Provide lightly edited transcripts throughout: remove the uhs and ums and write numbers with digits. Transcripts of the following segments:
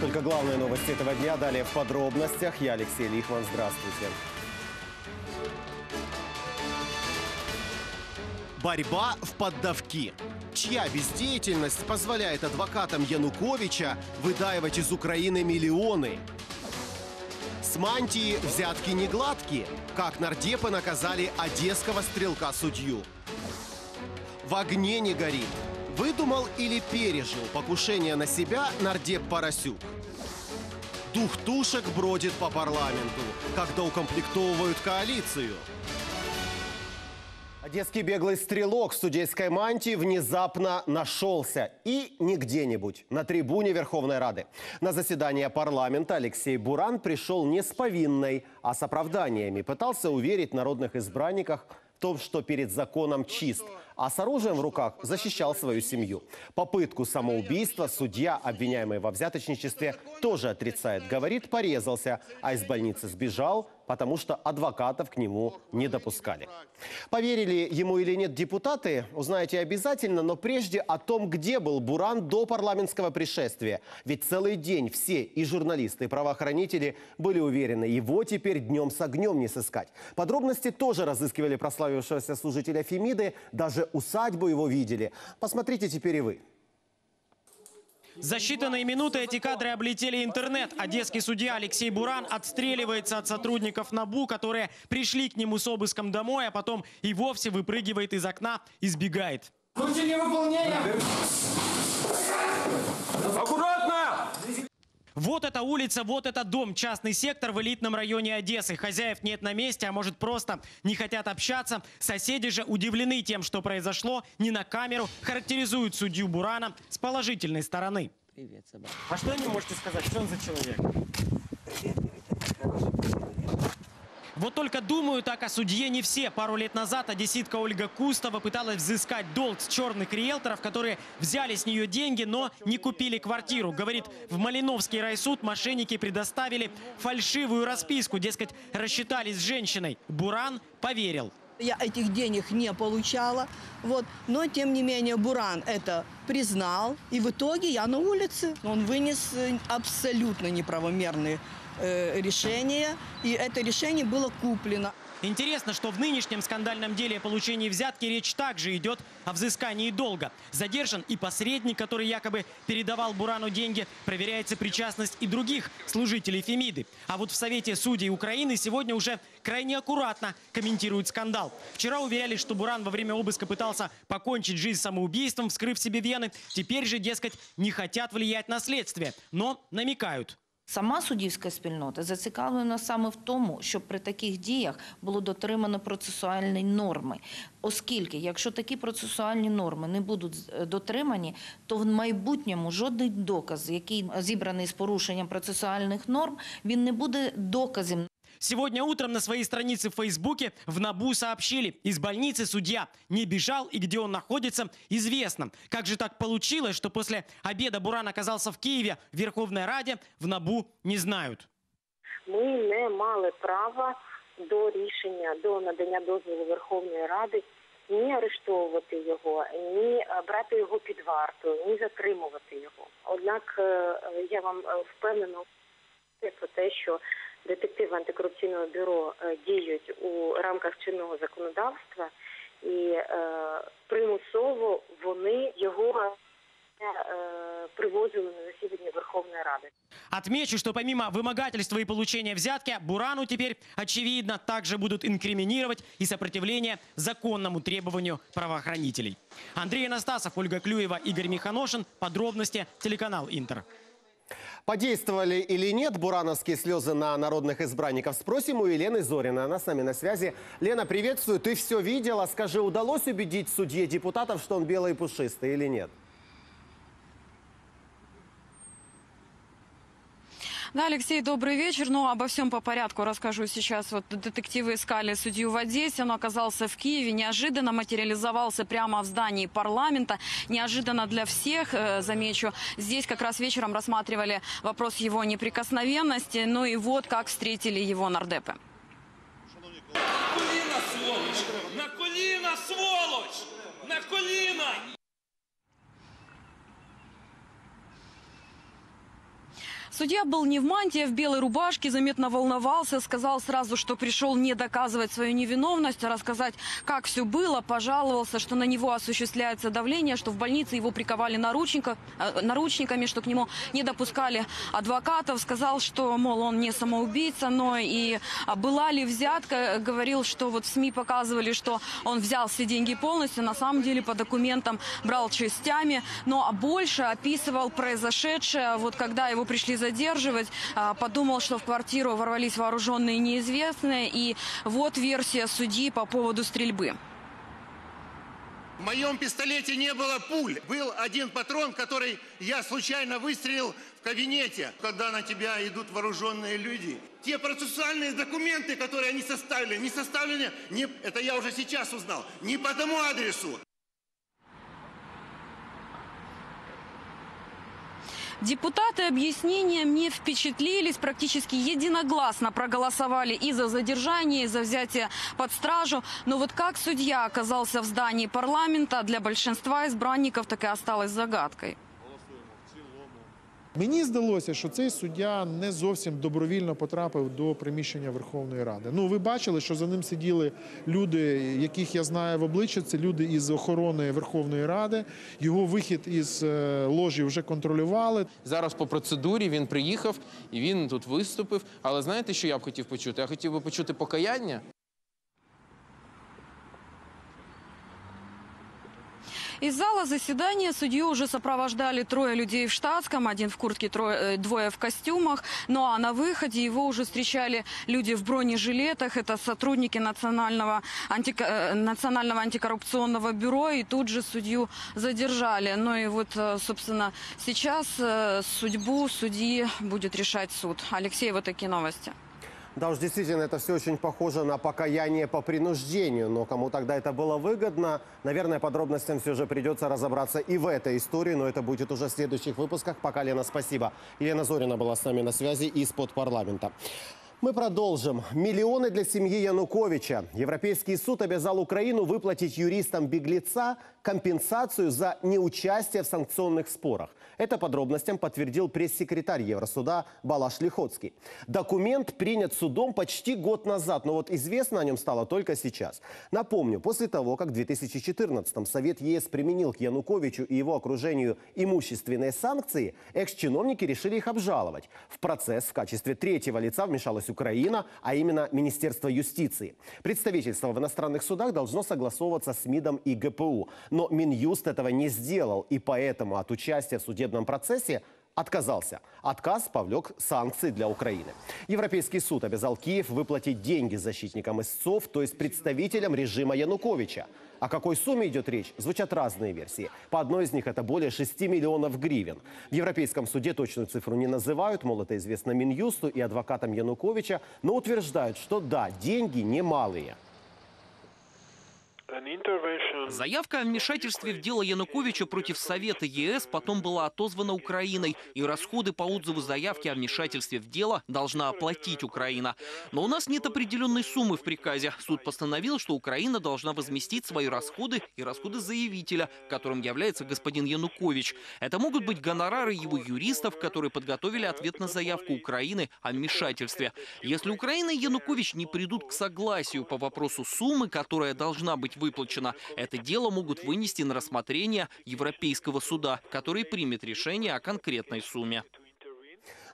Только главные новости этого дня далее в подробностях. Я Алексей Лихман. Здравствуйте. Борьба в поддавки. Чья бездеятельность позволяет адвокатам Януковича выдаивать из Украины миллионы? С мантии взятки не гладкие. Как нардепы наказали одесского стрелка-судью. В огне не горит. Выдумал или пережил покушение на себя нардеп Парасюк? Дух тушек бродит по парламенту, когда укомплектовывают коалицию. Одесский беглый стрелок в судейской мантии внезапно нашелся. И не где-нибудь. На трибуне Верховной Рады. На заседание парламента Алексей Буран пришел не с повинной, а с оправданиями. Пытался уверить народных избранников в том, что перед законом чист. А с оружием в руках защищал свою семью. Попытку самоубийства судья, обвиняемый во взяточничестве, тоже отрицает. Говорит, порезался, а из больницы сбежал, потому что адвокатов к нему не допускали. Поверили ему или нет депутаты, узнаете обязательно, но прежде о том, где был Буран до парламентского пришествия. Ведь целый день все, и журналисты, и правоохранители, были уверены, его теперь днем с огнем не сыскать. Подробности тоже разыскивали прославившегося служителя Фемиды, даже усадьбу его видели. Посмотрите теперь и вы. За считанные минуты эти кадры облетели интернет. Одесский судья Алексей Буран отстреливается от сотрудников НАБУ, которые пришли к нему с обыском домой, а потом и вовсе выпрыгивает из окна и сбегает. Аккуратно! Вот эта улица, вот этот дом. Частный сектор в элитном районе Одессы. Хозяев нет на месте, а может просто не хотят общаться. Соседи же удивлены тем, что произошло. Не на камеру характеризуют судью Бурана с положительной стороны. Привет, собака. А что вы можете сказать? Что он за человек? Вот только думаю так о судье не все. Пару лет назад одесситка Ольга Кустова пыталась взыскать долг с черных риэлторов, которые взяли с нее деньги, но не купили квартиру. Говорит, в Малиновский райсуд мошенники предоставили фальшивую расписку. Дескать, рассчитались с женщиной. Буран поверил. Я этих денег не получала, вот. Но тем не менее Буран это признал. И в итоге я на улице. Он вынес абсолютно неправомерные решение, и это решение было куплено. Интересно, что в нынешнем скандальном деле о получении взятки речь также идет о взыскании долга. Задержан и посредник, который якобы передавал Бурану деньги. Проверяется причастность и других служителей Фемиды. А вот в Совете судей Украины сегодня уже крайне аккуратно комментируют скандал. Вчера уверяли, что Буран во время обыска пытался покончить жизнь самоубийством, вскрыв себе вены. Теперь же, дескать, не хотят влиять на следствие, но намекают. Сама суддівська спільнота зацікавлена саме в тому, щоб при таких діях було дотримано процесуальні норми. Оскільки, якщо такі процесуальні норми не будуть дотримані, то в майбутньому жодний доказ, який зібраний з порушенням процесуальних норм, він не буде доказом. Сегодня утром на своей странице в Фейсбуке в НАБУ сообщили, из больницы судья не бежал и где он находится известно. Как же так получилось, что после обеда Буран оказался в Киеве, в Верховной Раде, в НАБУ не знают. Мы не мали права до рішення, до надання дозволу Верховної Ради ні арештовувати його, ні брати його під варту, ні затримувати його. Однак я вам впевнена про те, що детективи антикорупційного бюро діють у рамках чинного законодавства і примусово вони його привозили на заседание Верховной Рады. Отмечу, что помимо вымогательства и получения взятки, Бурану теперь, очевидно, также будут инкриминировать и сопротивление законному требованию правоохранителей. Андрей Анастасов, Ольга Клюева, Игорь Миханошин. Подробности телеканал «Интер». Подействовали или нет бурановские слезы на народных избранников? Спросим у Елены Зорина. Она с нами на связи. Лена, приветствую. Ты все видела. Скажи, удалось убедить судье депутатов, что он белый и пушистый или нет? Да, Алексей, добрый вечер. Но обо всем по порядку расскажу сейчас. Вот детективы искали судью в Одессе. Он оказался в Киеве. Неожиданно материализовался прямо в здании парламента. Неожиданно для всех, замечу. Здесь как раз вечером рассматривали вопрос его неприкосновенности. Ну и вот как встретили его нардепы. На колено, сволочь! На колено, сволочь! На колено! Судья был не в мантии, а в белой рубашке, заметно волновался, сказал сразу, что пришел не доказывать свою невиновность, а рассказать, как все было, пожаловался, что на него осуществляется давление, что в больнице его приковали наручниками, что к нему не допускали адвокатов, сказал, что, мол, он не самоубийца, но и была ли взятка, говорил, что вот в СМИ показывали, что он взял все деньги полностью, на самом деле по документам брал частями, но больше описывал произошедшее, вот когда его пришли задерживать, подумал, что в квартиру ворвались вооруженные неизвестные, и вот версия судьи по поводу стрельбы. В моем пистолете не было пуль. Был один патрон, который я случайно выстрелил в кабинете, когда на тебя идут вооруженные люди. Те процессуальные документы, которые они составили, не составлены, это я уже сейчас узнал, не по тому адресу. Депутаты объяснением не впечатлились, практически единогласно проголосовали и за задержание, и за взятие под стражу. Но вот как судья оказался в здании парламента, для большинства избранников так и осталось загадкой. Мені здалося, що цей суддя не зовсім добровільно потрапив до приміщення Верховної Ради. Ну, ви бачили, що за ним сиділи люди, яких я знаю в обличчя, це люди із охорони Верховної Ради. Його вихід із ложі вже контролювали. Зараз по процедурі він приїхав і він тут виступив. Але знаєте, що я б хотів почути? Я хотів би почути покаяння. Из зала заседания судью уже сопровождали трое людей в штатском, один в куртке, двое в костюмах. Ну а на выходе его уже встречали люди в бронежилетах, это сотрудники Национального антикоррупционного бюро, и тут же судью задержали. Ну и вот, собственно, сейчас судьбу судьи будет решать суд. Алексей, вот такие новости. Да уж, действительно, это все очень похоже на покаяние по принуждению. Но кому тогда это было выгодно, наверное, подробностям все же придется разобраться и в этой истории. Но это будет уже в следующих выпусках. Пока, Лена, спасибо. Елена Зорина была с нами на связи из-под парламента. Мы продолжим. Миллионы для семьи Януковича. Европейский суд обязал Украину выплатить юристам беглеца компенсацию за неучастие в санкционных спорах. Это подробностям подтвердил пресс-секретарь Евросуда Балаш Лихоцкий. Документ принят судом почти год назад, но вот известно о нем стало только сейчас. Напомню, после того, как в 2014-м Совет ЕС применил к Януковичу и его окружению имущественные санкции, экс-чиновники решили их обжаловать. В процесс в качестве третьего лица вмешалась Украина, а именно Министерство юстиции. Представительство в иностранных судах должно согласовываться с МИДом и ГПУ. Но Минюст этого не сделал, и поэтому от участия в судебном процессе отказался. Отказ повлек санкции для Украины. Европейский суд обязал Киев выплатить деньги защитникам истцов, то есть представителям режима Януковича. О какой сумме идет речь, звучат разные версии. По одной из них это более 6 миллионов гривен. В Европейском суде точную цифру не называют, мол, это известно Минюсту и адвокатам Януковича, но утверждают, что да, деньги немалые. Заявка о вмешательстве в дело Януковича против Совета ЕС потом была отозвана Украиной, и расходы по отзыву заявки о вмешательстве в дело должна оплатить Украина. Но у нас нет определенной суммы в приказе. Суд постановил, что Украина должна возместить свои расходы и расходы заявителя, которым является господин Янукович. Это могут быть гонорары его юристов, которые подготовили ответ на заявку Украины о вмешательстве. Если Украина и Янукович не придут к согласию по вопросу суммы, которая должна быть выплачено. Это дело могут вынести на рассмотрение Европейского суда, который примет решение о конкретной сумме.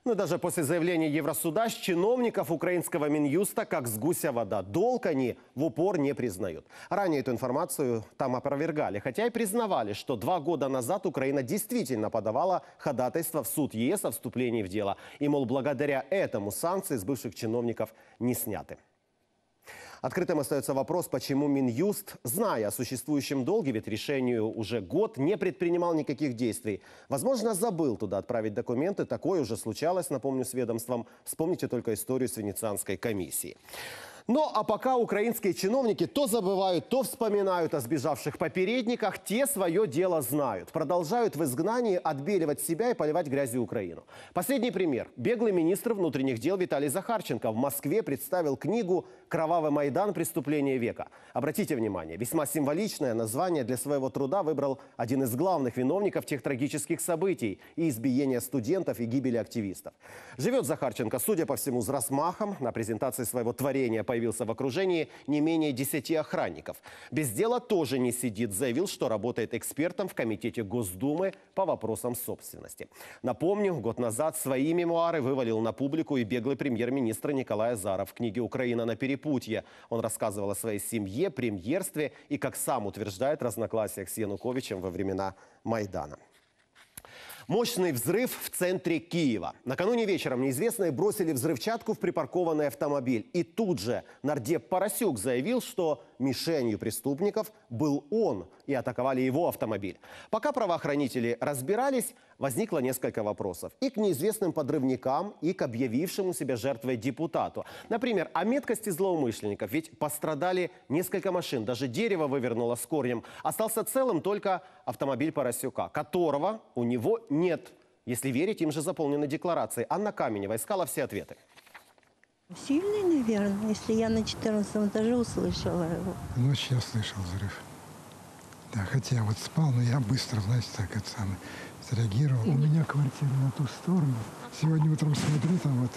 Но даже после заявления Евросуда с чиновников украинского Минюста, как с гуся вода, долг они в упор не признают. Ранее эту информацию там опровергали, хотя и признавали, что 2 года назад Украина действительно подавала ходатайство в суд ЕС о вступлении в дело. И, мол, благодаря этому санкции с бывших чиновников не сняты. Открытым остается вопрос, почему Минюст, зная о существующем долге, ведь решению уже год, не предпринимал никаких действий. Возможно, забыл туда отправить документы. Такое уже случалось, напомню, с ведомством. Вспомните только историю с Венецианской комиссией. Ну, а пока украинские чиновники то забывают, то вспоминают о сбежавших попередниках, те свое дело знают. Продолжают в изгнании отбеливать себя и поливать грязью Украину. Последний пример. Беглый министр внутренних дел Виталий Захарченко в Москве представил книгу «Кровавый Майдан. Преступление века». Обратите внимание, весьма символичное название для своего труда выбрал один из главных виновников тех трагических событий и избиения студентов и гибели активистов. Живет Захарченко, судя по всему, с размахом. На презентации своего творения появился в окружении не менее 10 охранников. Без дела тоже не сидит, заявил, что работает экспертом в Комитете Госдумы по вопросам собственности. Напомню, год назад свои мемуары вывалил на публику и беглый премьер-министр Николай Азаров в книге «Украина на перепутье». Он рассказывал о своей семье, премьерстве и, как сам утверждает, разногласиях с Януковичем во времена Майдана. Мощный взрыв в центре Киева. Накануне вечером неизвестные бросили взрывчатку в припаркованный автомобиль. И тут же нардеп Парасюк заявил, что мишенью преступников был он, и атаковали его автомобиль. Пока правоохранители разбирались, возникло несколько вопросов и к неизвестным подрывникам, и к объявившему себя жертвой депутату. Например, о меткости злоумышленников, ведь пострадали несколько машин, даже дерево вывернуло с корнем. Остался целым только автомобиль Парасюка, которого у него нет. Если верить, им же заполнены декларации. Анна Каменева искала все ответы. Сильный, наверное, если я на 14 этаже услышала его. Ночь я слышал взрыв. Да, хотя я вот спал, но я быстро, значит, так это самое, среагировал. У меня квартира на ту сторону. Сегодня утром смотрю, там вот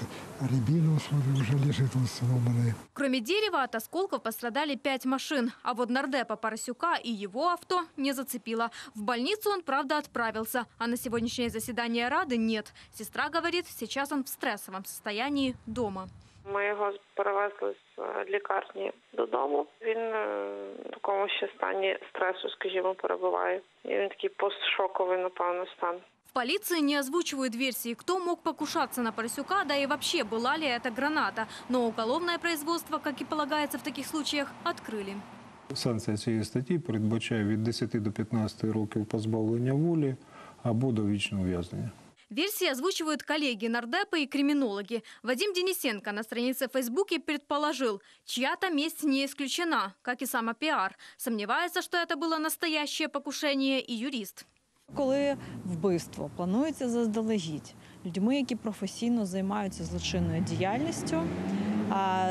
рябину, смотрю, уже лежит он сломанный. Кроме дерева, от осколков пострадали 5 машин. А вот нардепа Парасюка и его авто не зацепило. В больницу он, правда, отправился. А на сегодняшнее заседание Рады нет. Сестра говорит, сейчас он в стрессовом состоянии дома. Ми його перевезли з лікарні додому. Він в такому ще стані стресу, скажімо, перебуває. І він такий постшоковий, напевно, стан. В полиции не озвучивают версии, кто мог покушаться на Парасюка, да и вообще была ли это граната. Но уголовное производство, как и полагается в таких случаях, открыли. Санкція цієї статті передбачає від 10 до 15 років позбавлення волі або довічне ув'язнення. Версии озвучивают коллеги, нардепы и криминологи. Вадим Денисенко на странице в Фейсбуке предположил, чья-то месть не исключена, как и самопиар. Сомневается, что это было настоящее покушение, и юрист. Коли вбивство планується заздалегідь людьми, які професійно займаються злочинною діяльністю,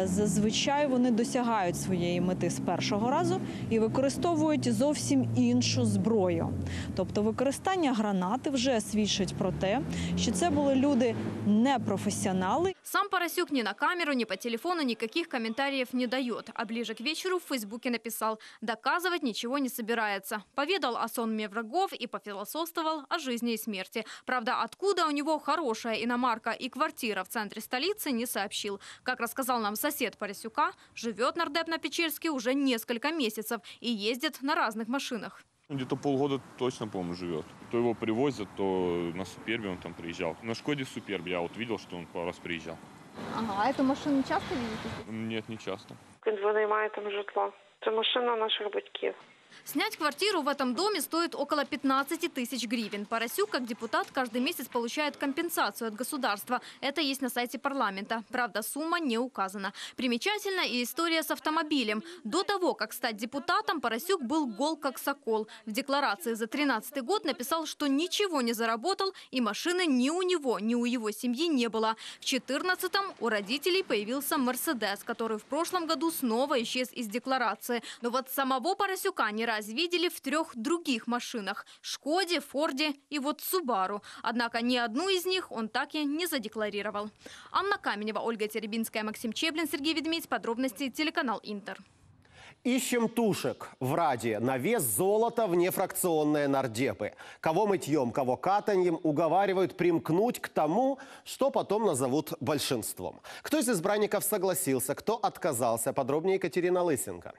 зазвичай вони досягають своєї мети з першого разу і використовують зовсім іншу зброю. Тобто використання гранати вже свідчить про те, що це були люди непрофесіонали. Сам Парасюк ни на камеру, ни по телефону никаких комментариев не дает. А ближе к вечеру в Фейсбуке написал: доказывать ничего не собирается. Поведал о сонме врагов и пофилософствовал о жизни и смерти. Правда, откуда у него хорошая иномарка и квартира в центре столицы, не сообщил. Как рассказал нам сосед Парасюка, живет нардеп на Печерске уже несколько месяцев и ездит на разных машинах. Где-то полгода точно, по-моему, живет. То его привозят, то на Суперби он там приезжал. На Шкоде Суперби я вот видел, что он пару раз приезжал. Ага, а эту машину часто видите? Нет, не часто. Він винаймає там житло. Это машина наших батьків. Снять квартиру в этом доме стоит около 15 тысяч гривен. Парасюк, как депутат, каждый месяц получает компенсацию от государства. Это есть на сайте парламента. Правда, сумма не указана. Примечательна и история с автомобилем. До того, как стать депутатом, Парасюк был гол как сокол. В декларации за 13-й год написал, что ничего не заработал и машины ни у него, ни у его семьи не было. В 14-м у родителей появился «Мерседес», который в прошлом году снова исчез из декларации. Но вот самого Парасюка не раз видели в 3 других машинах – «Шкоде», «Форде» и вот «Субару». Однако ни одну из них он так и не задекларировал. Анна Каменева, Ольга Теребинская, Максим Чеблин, Сергей Ведмедь. Подробности телеканал «Интер». Ищем тушек в Раде. На вес золота внефракционные нардепы. Кого мытьем, кого катаньем уговаривают примкнуть к тому, что потом назовут большинством. Кто из избранников согласился, кто отказался? Подробнее Екатерина Лысенко.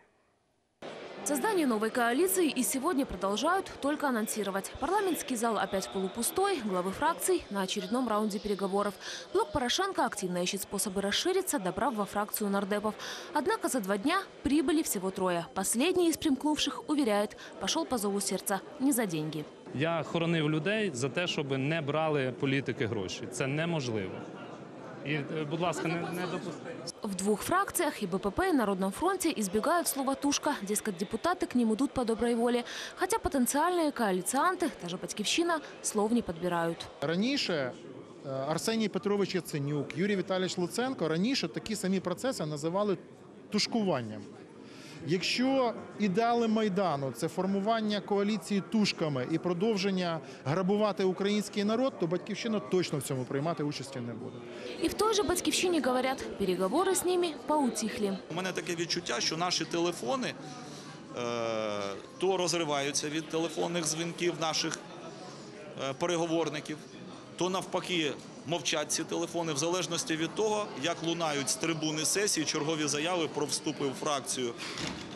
Создание новой коалиции и сегодня продолжают только анонсировать. Парламентский зал опять полупустой, главы фракций на очередном раунде переговоров. Блок Порошенко активно ищет способы расшириться, добрав во фракцию нардепов. Однако за 2 дня прибыли всего 3. Последний из примкнувших уверяет, пошел по зову сердца, не за деньги. Я хоронив людей за те, чтобы не брали политики гроши. Это невозможно. И, будь ласка, не допустите. В 2 фракциях, и БПП, и Народном фронте, избегают слова «тушка». Дескать, депутаты к ним идут по доброй воле. Хотя потенциальные коалицианты, даже «Батьківщина», слов не подбирают. Раньше Арсеній Петрович Яценюк, Юрій Віталійович Луценко, раньше такие сами процессы называли тушкуванням. Якщо ідеали Майдану – це формування коаліції тушками і продовження грабувати український народ, то «Батьківщина» точно в цьому приймати участі не буде. І в той же «Батьківщині» говорять, переговори з ними поутихли. У мене таке відчуття, що наші телефони то розриваються від телефонних дзвінків наших переговорників, то навпаки мовчать ці телефони, в залежності від того, як лунають з трибуни сесії чергові заяви про вступи у фракцію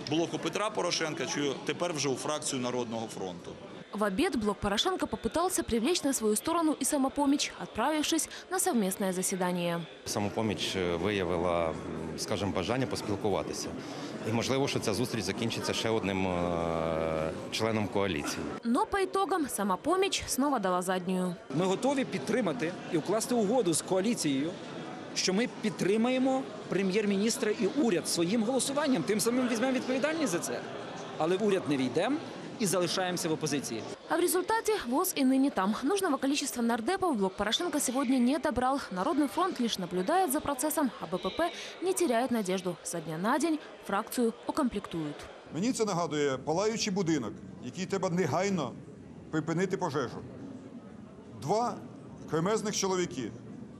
блоку Петра Порошенка, чи тепер вже у фракцію Народного фронту. В обед блок Порошенко попытался привлечь на свою сторону и «Самопоміч», отправившись на совместное заседание. «Самопоміч» виявила, скажімо, бажання поспілкуватися. І можливо, що ця зустріч закінчиться ще одним членом коаліції. Но по итогам «Самопоміч» снова дала заднюю. Ми готові підтримати і укласти угоду з коаліцією, що ми підтримаємо прем'єр-міністра і уряд своїм голосуванням. Тим самим візьмемо відповідальність за це. Але в уряд не війдемо и залишаемся в оппозиции. А в результате ВОЗ и ныне там. Нужного количества нардепов блок Порошенко сегодня не добрал. Народный фронт лишь наблюдает за процессом, а БПП не теряет надежду. Со дня на день фракцию укомплектуют. Мені це нагадує палаючий будинок, який треба негайно припинити пожежу. Два кремезних чоловіки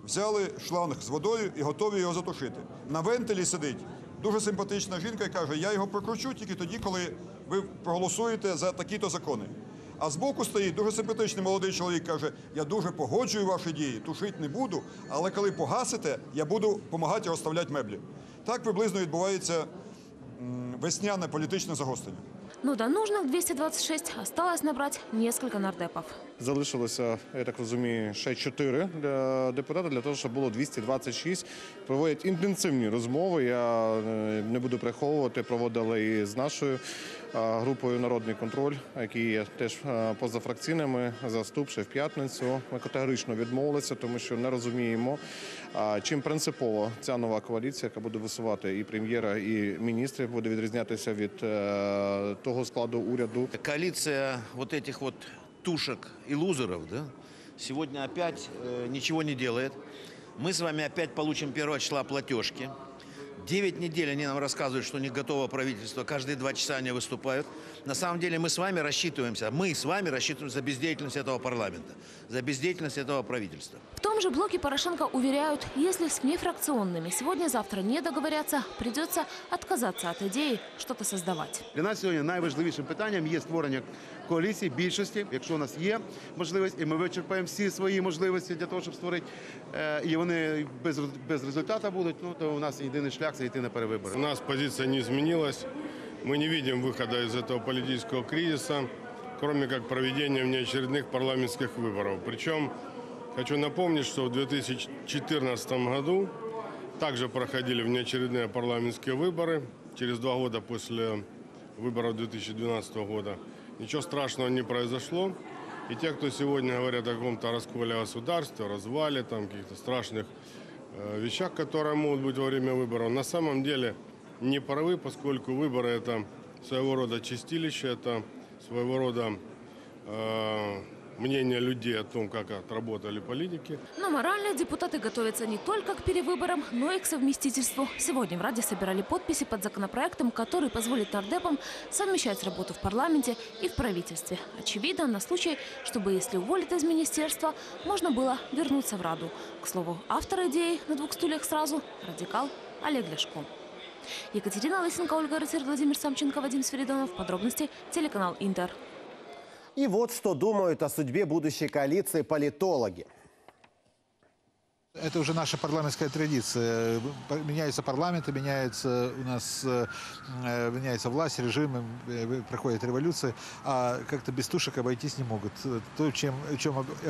взяли шланг з водою і готові його затушити. На вентилі сидить дуже симпатична жінка і каже, я його прокручу тільки тоді, коли ви проголосуєте за такі-то закони. А збоку стоїть дуже симпатичний молодий чоловік, каже, я дуже погоджую ваші дії, тушити не буду, але коли погасите, я буду допомагати розставляти меблі. Так приблизно відбувається весняне політичне загострення. Ну до нужних 226 осталось набрати несколько нардепов. Залишилося, я так розумію, ще 4 депутата, для того, щоб було 226. Проводять інтенсивні розмови, я не буду приховувати, проводили і з нашою групою «Народний контроль», які є теж позафракційними, заступши в п'ятницю. Ми категорично відмовилися, тому що не розуміємо, чим принципово ця нова коаліція, яка буде висувати і прем'єра, і міністрів, буде відрізнятися від того складу уряду. Коаліція цих тушек и лузеров, да, сегодня опять ничего не делает. Мы с вами опять получим 1 числа платежки. 9 недель они нам рассказывают, что не готово правительство. Каждые 2 часа они выступают. На самом деле мы с вами рассчитываемся за бездеятельность этого парламента, за бездеятельность этого правительства. В том же блоке Порошенко уверяют, если с внефракционными сегодня-завтра не договорятся, придется отказаться от идеи что-то создавать. Для нас сегодня найважливішим питанням є створення коаліції більшості. Якщо у нас є можливість, і ми вичерпаємо всі свої можливості для того, щоб створити, і вони без результату будуть, ну, то у нас єдиний шлях – це йти на перевибори. У нас позиція не змінилась. Мы не видим выхода из этого политического кризиса, кроме как проведения внеочередных парламентских выборов. Причем хочу напомнить, что в 2014 году также проходили внеочередные парламентские выборы, через 2 года после выборов 2012 года. Ничего страшного не произошло. И те, кто сегодня говорят о каком-то расколе государства, развале, там каких-то страшных вещах, которые могут быть во время выборов, на самом деле не правы, поскольку выборы – это своего рода чистилище, это своего рода мнение людей о том, как отработали политики. Но морально депутаты готовятся не только к перевыборам, но и к совместительству. Сегодня в Раде собирали подписи под законопроектом, который позволит нардепам совмещать работу в парламенте и в правительстве. Очевидно, на случай, чтобы если уволят из министерства, можно было вернуться в Раду. К слову, автор идеи на 2 стульях сразу – радикал Олег Ляшко. Екатерина Лысенко, Ольга Кустова, Владимир Самченко, Вадим Свиридонов. Подробности телеканал «Интер». И вот что думают о судьбе будущей коалиции политологи. Это уже наша парламентская традиция. Меняются парламенты, меняется власть, режимы, проходят революции, а как-то без тушек обойтись не могут. То, чем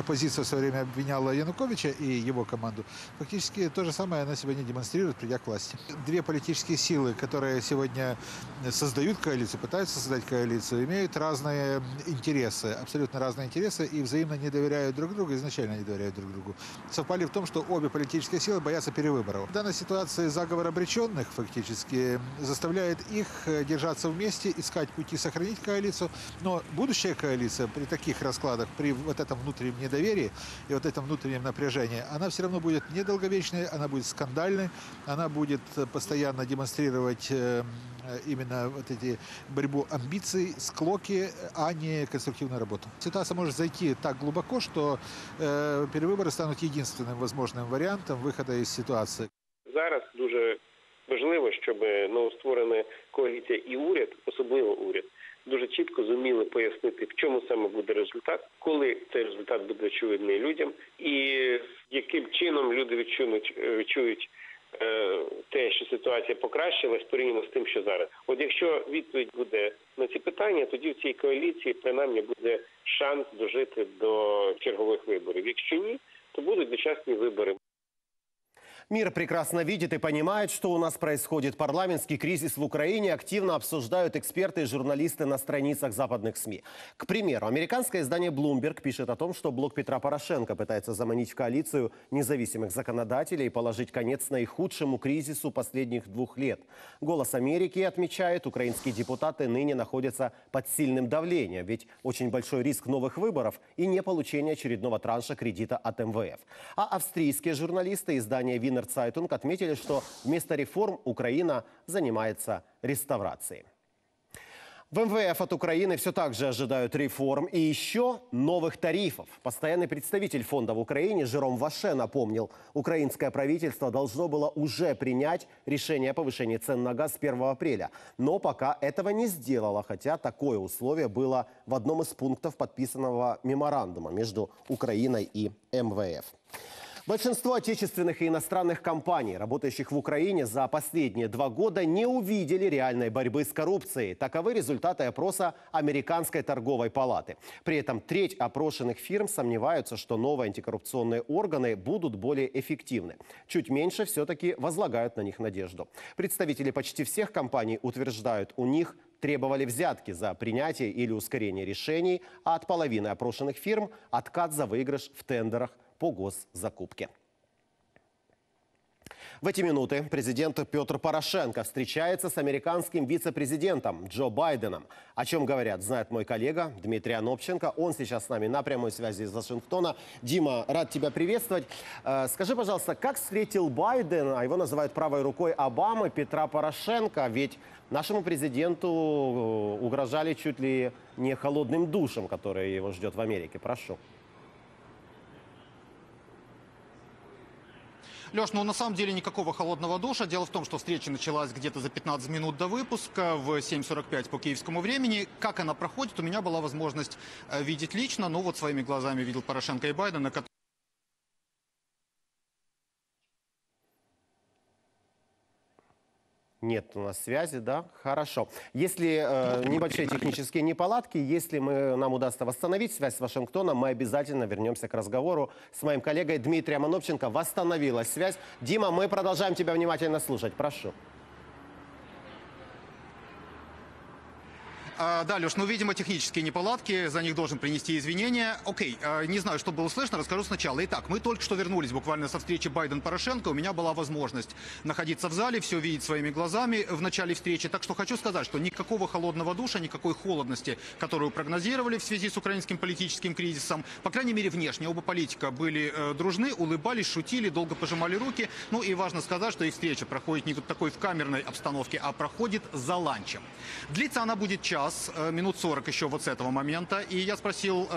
оппозиция в свое время обвиняла Януковича и его команду, фактически то же самое она сегодня демонстрирует, придя к власти. 2 политические силы, которые сегодня создают коалицию, пытаются создать коалицию, имеют разные интересы, абсолютно разные интересы и взаимно не доверяют друг другу, изначально не доверяют друг другу. Совпали в том, что обе политические силы боятся перевыборов. В данной ситуации заговор обреченных фактически заставляет их держаться вместе, искать пути сохранить коалицию. Но будущая коалиция при таких раскладах, при вот этом внутреннем недоверии и вот этом внутреннем напряжении, она все равно будет недолговечной, она будет скандальной, она будет постоянно демонстрировать именно вот эти борьбу амбиций, склоки, а не конструктивную работу. Ситуация может зайти так глубоко, что перевыборы станут единственным возможным вариантом выхода из ситуации. Зараз дуже важливо, щоб новостворена коаліція і уряд, особливо уряд, дуже чітко зуміли пояснити, в чому саме буде результат, коли цей результат буде очевидний людям і яким чином люди відчують те, що ситуація покращилась порівняно з тим, що зараз. От якщо відповідь буде на ці питання, тоді в цій коаліції принаймні буде шанс дожити до чергових виборів. Якщо ні, то будуть дочасні вибори. Мир прекрасно видит и понимает, что у нас происходит. Парламентский кризис в Украине активно обсуждают эксперты и журналисты на страницах западных СМИ. К примеру, американское издание Bloomberg пишет о том, что блок Петра Порошенко пытается заманить в коалицию независимых законодателей и положить конец наихудшему кризису последних 2 лет. «Голос Америки» отмечает, украинские депутаты ныне находятся под сильным давлением, ведь очень большой риск новых выборов и не получения очередного транша кредита от МВФ. А австрийские журналисты издания «Винер» отметили, что вместо реформ Украина занимается реставрацией. В МВФ от Украины все так же ожидают реформ и еще новых тарифов. Постоянный представитель фонда в Украине Жером Ваше напомнил, украинское правительство должно было уже принять решение о повышении цен на газ с 1 апреля. Но пока этого не сделало, хотя такое условие было в одном из пунктов подписанного меморандума между Украиной и МВФ. Большинство отечественных и иностранных компаний, работающих в Украине за последние 2 года, не увидели реальной борьбы с коррупцией. Таковы результаты опроса Американской торговой палаты. При этом треть опрошенных фирм сомневаются, что новые антикоррупционные органы будут более эффективны. Чуть меньше все-таки возлагают на них надежду. Представители почти всех компаний утверждают, у них требовали взятки за принятие или ускорение решений, а от половины опрошенных фирм откат за выигрыш в тендерах по госзакупке. В эти минуты президент Петр Порошенко встречается с американским вице-президентом Джо Байденом. О чем говорят, знает мой коллега Дмитрий Анопченко. Он сейчас с нами на прямой связи из Вашингтона. Дима, рад тебя приветствовать. Скажи, пожалуйста, как встретил Байден, а его называют правой рукой Обамы, Петра Порошенко? Ведь нашему президенту угрожали чуть ли не холодным душем, который его ждет в Америке. Прошу. Леш, ну на самом деле никакого холодного душа. Дело в том, что встреча началась где-то за 15 минут до выпуска в 7:45 по киевскому времени. Как она проходит, у меня была возможность видеть лично. Ну вот своими глазами видел Порошенко и Байдена, которые... Нет у нас связи, да? Хорошо. Если небольшие технические неполадки, если нам удастся восстановить связь с Вашингтоном, мы обязательно вернемся к разговору с моим коллегой Дмитрием Анопченко. Восстановилась связь. Дима, мы продолжаем тебя внимательно слушать. Прошу. Да, Леш, ну, видимо, технические неполадки, за них должен принести извинения. Окей, не знаю, что было слышно, расскажу сначала. Итак, мы только что вернулись буквально со встречи Байден-Порошенко. У меня была возможность находиться в зале, все видеть своими глазами в начале встречи. Так что хочу сказать, что никакого холодного душа, никакой холодности, которую прогнозировали в связи с украинским политическим кризисом, по крайней мере, внешне оба политика были дружны, улыбались, шутили, долго пожимали руки. Ну и важно сказать, что их встреча проходит не вот такой в камерной обстановке, а проходит за ланчем. Длится она будет час. Минут 40 еще вот с этого момента. И я спросил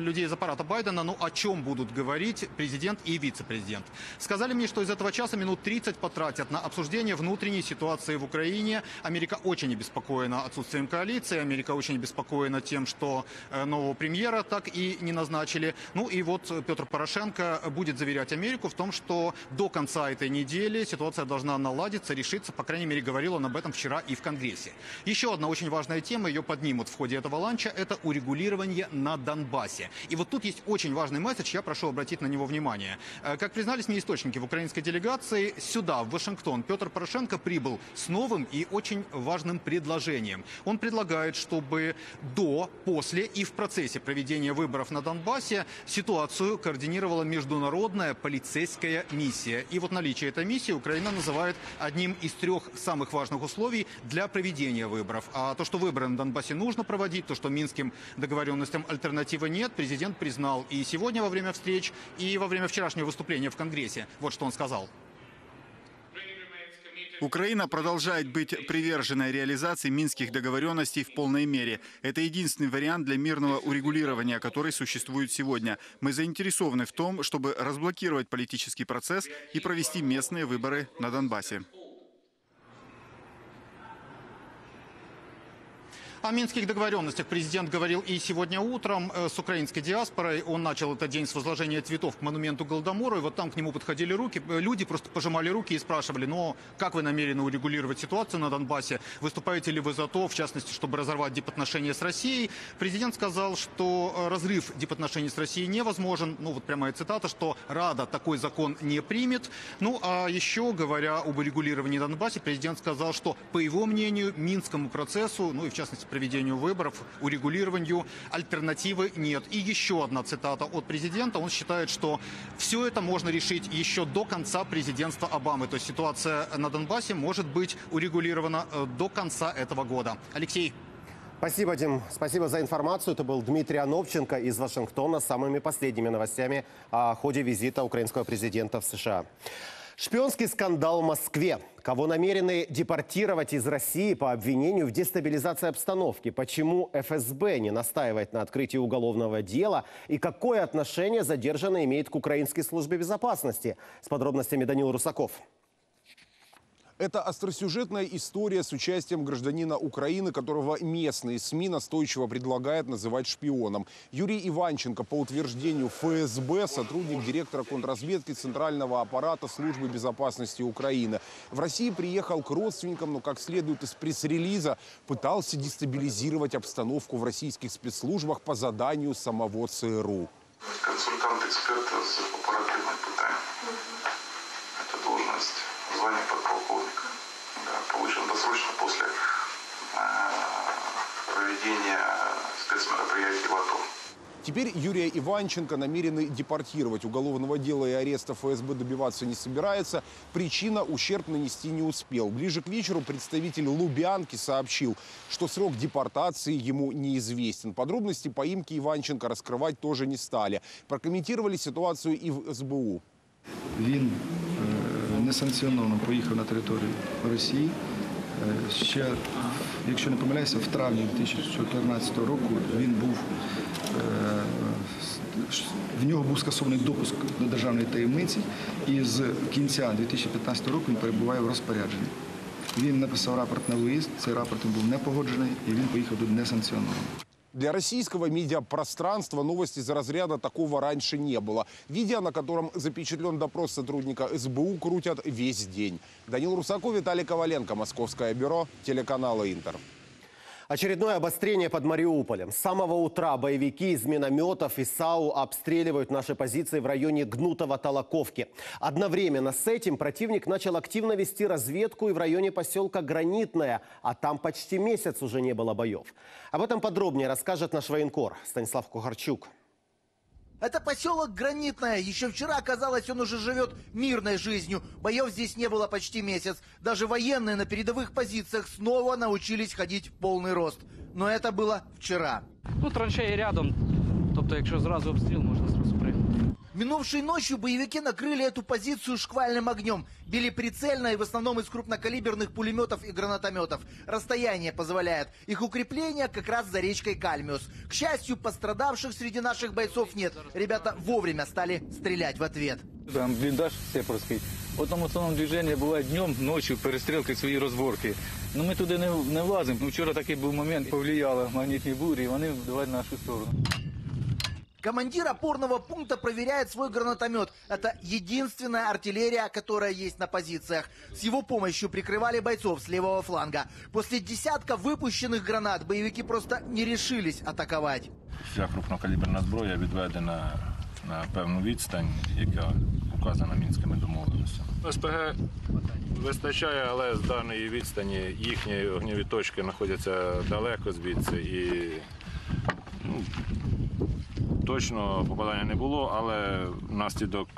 людей из аппарата Байдена, ну о чем будут говорить президент и вице-президент. Сказали мне, что из этого часа минут 30 потратят на обсуждение внутренней ситуации в Украине. Америка очень обеспокоена отсутствием коалиции. Америка очень обеспокоена тем, что нового премьера так и не назначили. Ну и вот Петр Порошенко будет заверять Америку в том, что до конца этой недели ситуация должна наладиться, решиться. По крайней мере, говорил он об этом вчера и в Конгрессе. Еще одна очень важная тема. Ее ее поднимут в ходе этого ланча, это урегулирование на Донбассе. И вот тут есть очень важный месседж, я прошу обратить на него внимание. Как признались мне источники в украинской делегации, сюда, в Вашингтон, Петр Порошенко прибыл с новым и очень важным предложением. Он предлагает, чтобы до, после и в процессе проведения выборов на Донбассе ситуацию координировала международная полицейская миссия. И вот наличие этой миссии Украина называет одним из трех самых важных условий для проведения выборов. А то, что выборы на Донбассе нужно проводить, то, что минским договоренностям альтернативы нет, президент признал и сегодня во время встреч, и во время вчерашнего выступления в Конгрессе. Вот что он сказал. Украина продолжает быть приверженной реализации минских договоренностей в полной мере. Это единственный вариант для мирного урегулирования, который существует сегодня. Мы заинтересованы в том, чтобы разблокировать политический процесс и провести местные выборы на Донбассе. О минских договоренностях президент говорил и сегодня утром с украинской диаспорой. Он начал этот день с возложения цветов к монументу Голодомору. И вот там к нему подходили люди, просто пожимали руки и спрашивали, ну, как вы намерены урегулировать ситуацию на Донбассе? Выступаете ли вы за то, в частности, чтобы разорвать дипотношения с Россией? Президент сказал, что разрыв дипотношений с Россией невозможен. Ну, вот прямая цитата, что Рада такой закон не примет. Ну, а еще, говоря об урегулировании Донбасса, президент сказал, что, по его мнению, минскому процессу, ну и в частности, проведению выборов, урегулированию альтернативы нет. И еще одна цитата от президента. Он считает, что все это можно решить еще до конца президентства Обамы. То есть ситуация на Донбассе может быть урегулирована до конца этого года. Алексей. Спасибо, Дим. Спасибо за информацию. Это был Дмитрий Анопченко из Вашингтона с самыми последними новостями о ходе визита украинского президента в США. Шпионский скандал в Москве. Кого намерены депортировать из России по обвинению в дестабилизации обстановки? Почему ФСБ не настаивает на открытии уголовного дела? И какое отношение задержанный имеет к украинской службе безопасности? С подробностями Данил Русаков. Это остросюжетная история с участием гражданина Украины, которого местные СМИ настойчиво предлагают называть шпионом. Юрий Иванченко, по утверждению ФСБ, сотрудник директора контрразведки Центрального аппарата Службы безопасности Украины. В Россию приехал к родственникам, но, как следует из пресс-релиза, пытался дестабилизировать обстановку в российских спецслужбах по заданию самого ЦРУ. Консультант-эксперт с оперативным питанием. Это должность. Звание подполковника, да, получено досрочно после проведения спецмероприятий в АТО. Теперь Юрия Иванченко намерены депортировать. Уголовного дела и ареста ФСБ добиваться не собирается. Причина – ущерб нанести не успел. Ближе к вечеру представитель Лубянки сообщил, что срок депортации ему неизвестен. Подробности поимки Иванченко раскрывать тоже не стали. Прокомментировали ситуацию и в СБУ. Вин несанкціоновано поїхав на територію Росії. Ще, якщо не помиляюся, в травні 2014 року в нього був скасований допуск до державної таємниці, і з кінця 2015 року він перебуває в розпорядженні. Він написав рапорт на виїзд, цей рапорт був не погоджений, і він поїхав до несанкціонованого. Для российского медиапространства новости из разряда такого раньше не было. Видео, на котором запечатлен допрос сотрудника СБУ, крутят весь день. Данил Русаков, Виталий Коваленко, Московское бюро, телеканала «Интер». Очередное обострение под Мариуполем. С самого утра боевики из минометов и САУ обстреливают наши позиции в районе Гнутова-Толоковки. Одновременно с этим противник начал активно вести разведку и в районе поселка Гранитная, а там почти месяц уже не было боев. Об этом подробнее расскажет наш военкор Станислав Кухарчук. Это поселок Гранитное. Еще вчера, казалось, он уже живет мирной жизнью. Боев здесь не было почти месяц. Даже военные на передовых позициях снова научились ходить в полный рост. Но это было вчера. Ну, траншеи рядом. Тобто, если сразу обстрел, можно сразу прыгнуть. Минувшей ночью боевики накрыли эту позицию шквальным огнем. Били прицельно и в основном из крупнокалиберных пулеметов и гранатометов. Расстояние позволяет. Их укрепление как раз за речкой Кальмиус. К счастью, пострадавших среди наших бойцов нет. Ребята вовремя стали стрелять в ответ. Там блиндаж сепарский. Вот там в основном движение бывает днем, ночью, перестрелки, свои разборки. Но мы туда не влазим. Вчера такой был момент, повлияло магнитные бури, и они давали нашу сторону. Командир опорного пункта проверяет свой гранатомет. Это единственная артиллерия, которая есть на позициях. С его помощью прикрывали бойцов с левого фланга. После десятка выпущенных гранат боевики просто не решились атаковать. Вся крупнокаліберна зброя відведена на певну відстань, яка указана Мінськими домовленостями. СПГ вистачає, але з даної відстані їхні огневі точки знаходяться далеко звідси. І, точно попадання не було, але внаслідок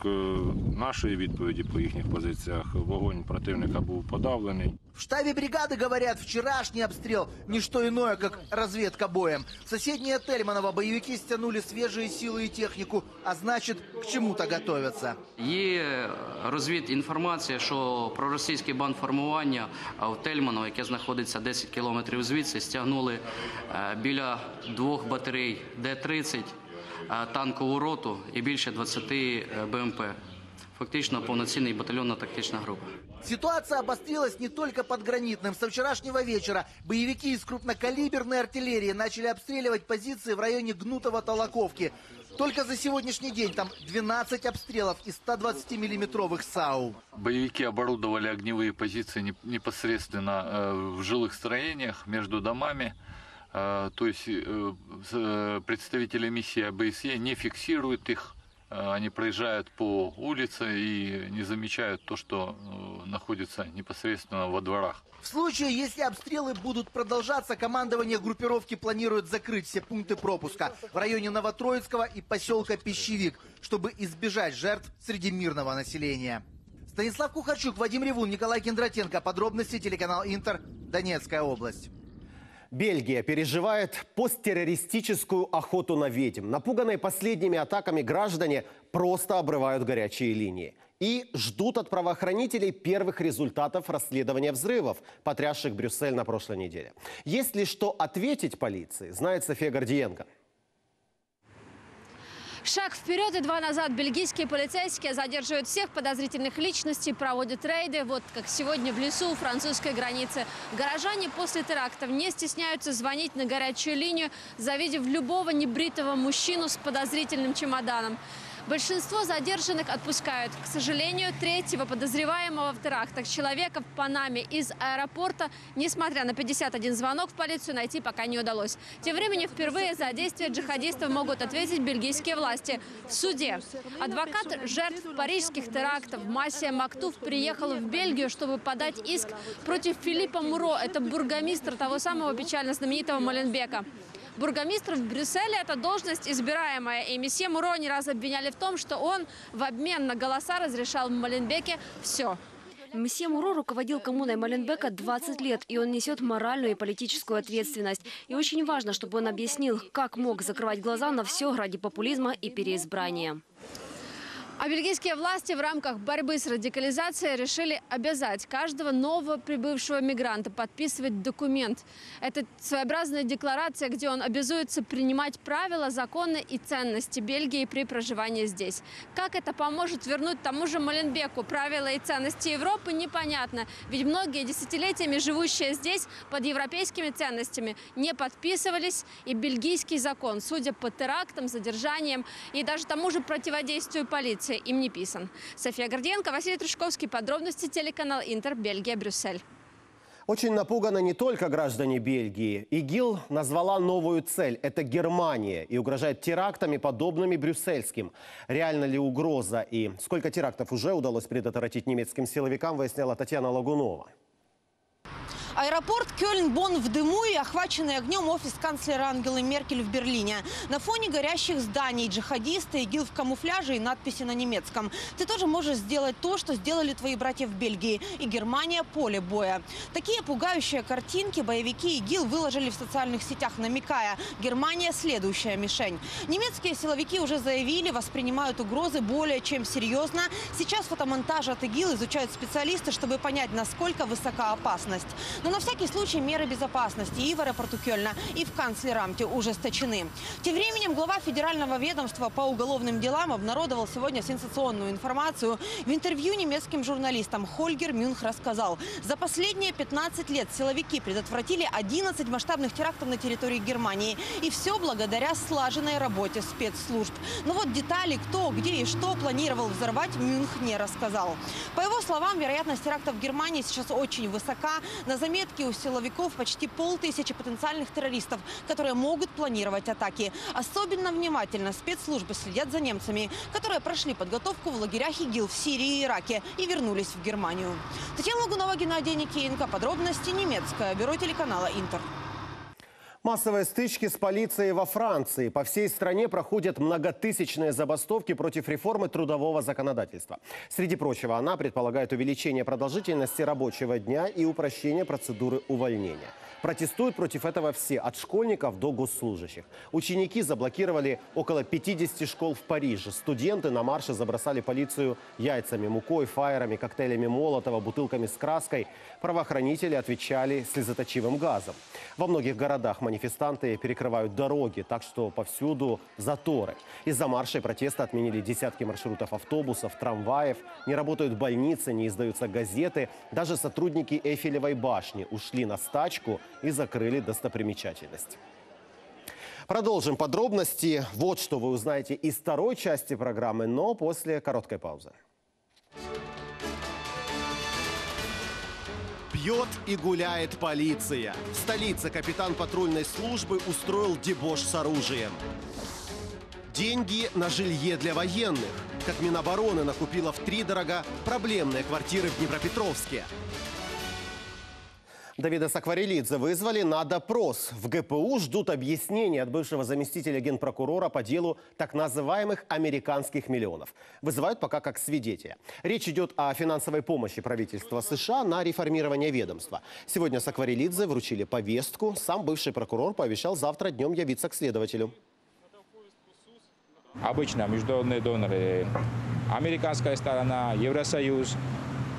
нашої відповіді по їхніх позиціях вогонь противника був подавлений. В штабе бригады говорят, вчерашний обстрел – не что иное, как разведка боем. В соседнее Тельманово боевики стянули свежие силы и технику, а значит, к чему-то готовятся. Є розвідінформація, що проросійські бандформування в Тельманово, яке знаходиться 10 кілометрів звідси, стягнули біля 2 батарей Д-30, танкову роту і більше 20 БМП. Фактично полноценная батальонно-тактичная группа. Ситуация обострилась не только под Гранитным. Со вчерашнего вечера боевики из крупнокалиберной артиллерии начали обстреливать позиции в районе Гнутова-Толоковки. Только за сегодняшний день там 12 обстрелов из 120-миллиметровых САУ. Боевики оборудовали огневые позиции непосредственно в жилых строениях, между домами. То есть представители миссии ОБСЕ не фиксируют их. Они проезжают по улице и не замечают то, что находится непосредственно во дворах. В случае, если обстрелы будут продолжаться, командование группировки планирует закрыть все пункты пропуска в районе Новотроицкого и поселка Пищевик, чтобы избежать жертв среди мирного населения. Станислав Кухарчук, Вадим Ревун, Николай Кондратенко. Подробности телеканал Интер, Донецкая область. Бельгия переживает посттеррористическую охоту на ведьм. Напуганные последними атаками граждане просто обрывают горячие линии. И ждут от правоохранителей первых результатов расследования взрывов, потрясших Брюссель на прошлой неделе. Есть ли что ответить полиции, знает София Гордиенко. Шаг вперед и два назад. Бельгийские полицейские задерживают всех подозрительных личностей, проводят рейды. Вот как сегодня в лесу у французской границы. Горожане после терактов не стесняются звонить на горячую линию, завидев любого небритого мужчину с подозрительным чемоданом. Большинство задержанных отпускают. К сожалению, третьего подозреваемого в терактах человека в Панаме из аэропорта, несмотря на 51 звонок в полицию, найти пока не удалось. Тем временем впервые за действия джихадистов могут ответить бельгийские власти в суде. Адвокат жертв парижских терактов Масия Мактуф приехал в Бельгию, чтобы подать иск против Филиппа Муро. Это бургомистр того самого печально знаменитого Моленбека. Бургомистр в Брюсселе – это должность избираемая. И месье Муро не раз обвиняли в том, что он в обмен на голоса разрешал в Моленбеке все. Месье Муро руководил коммуной Моленбека 20 лет, и он несет моральную и политическую ответственность. И очень важно, чтобы он объяснил, как мог закрывать глаза на все ради популизма и переизбрания. А бельгийские власти в рамках борьбы с радикализацией решили обязать каждого нового прибывшего мигранта подписывать документ. Это своеобразная декларация, где он обязуется принимать правила, законы и ценности Бельгии при проживании здесь. Как это поможет вернуть тому же Моленбеку правила и ценности Европы, непонятно. Ведь многие десятилетиями живущие здесь под европейскими ценностями не подписывались и бельгийский закон, судя по терактам, задержаниям и даже тому же противодействию полиции, им не писан. София Гордиенко, Василий Трушковский. Подробности телеканал Интер, Бельгия, Брюссель. Очень напуганы не только граждане Бельгии. ИГИЛ назвала новую цель – это Германия. И угрожает терактами, подобными брюссельским. Реально ли угроза и сколько терактов уже удалось предотвратить немецким силовикам, выясняла Татьяна Лагунова. Аэропорт Кёльн-Бонн в дыму и охваченный огнем офис канцлера Ангелы Меркель в Берлине. На фоне горящих зданий джихадисты, ИГИЛ в камуфляже и надписи на немецком. Ты тоже можешь сделать то, что сделали твои братья в Бельгии. И Германия – поле боя. Такие пугающие картинки боевики ИГИЛ выложили в социальных сетях, намекая: Германия – следующая мишень. Немецкие силовики уже заявили, воспринимают угрозы более чем серьезно. Сейчас фотомонтаж от ИГИЛ изучают специалисты, чтобы понять, насколько высока опасность. Но на всякий случай меры безопасности и в аэропорту Кёльна, и в канцлерамте ужесточены. Тем временем глава федерального ведомства по уголовным делам обнародовал сегодня сенсационную информацию. В интервью немецким журналистам Хольгер Мюнх рассказал, за последние 15 лет силовики предотвратили 11 масштабных терактов на территории Германии. И все благодаря слаженной работе спецслужб. Но вот детали, кто, где и что планировал взорвать, Мюнх не рассказал. По его словам, вероятность терактов в Германии сейчас очень высока. На заметке у силовиков почти 500 потенциальных террористов, которые могут планировать атаки. Особенно внимательно спецслужбы следят за немцами, которые прошли подготовку в лагерях ИГИЛ в Сирии и Ираке и вернулись в Германию. Татьяна Лагунова, Геннадий Никеенко. Подробности немецкое бюро телеканала «Интер». Массовые стычки с полицией во Франции. По всей стране проходят многотысячные забастовки против реформы трудового законодательства. Среди прочего, она предполагает увеличение продолжительности рабочего дня и упрощение процедуры увольнения. Протестуют против этого все, от школьников до госслужащих. Ученики заблокировали около 50 школ в Париже. Студенты на марше забросали полицию яйцами, мукой, фаерами, коктейлями Молотова, бутылками с краской. Правоохранители отвечали слезоточивым газом. Во многих городах манифестанты перекрывают дороги, так что повсюду заторы. Из-за марша и протеста отменили десятки маршрутов автобусов, трамваев. Не работают больницы, не издаются газеты. Даже сотрудники Эйфелевой башни ушли на стачку и закрыли достопримечательность. Продолжим подробности. Вот что вы узнаете из второй части программы, но после короткой паузы. Пьет и гуляет полиция. В столице капитан патрульной службы устроил дебош с оружием. Деньги на жилье для военных. Как Минобороны накупила втридорога проблемные квартиры в Днепропетровске. Давида Сакварелидзе вызвали на допрос. В ГПУ ждут объяснений от бывшего заместителя генпрокурора по делу так называемых американских миллионов. Вызывают пока как свидетеля. Речь идет о финансовой помощи правительства США на реформирование ведомства. Сегодня Сакварелидзе вручили повестку. Сам бывший прокурор пообещал завтра днем явиться к следователю. Обычно международные доноры, американская сторона, Евросоюз,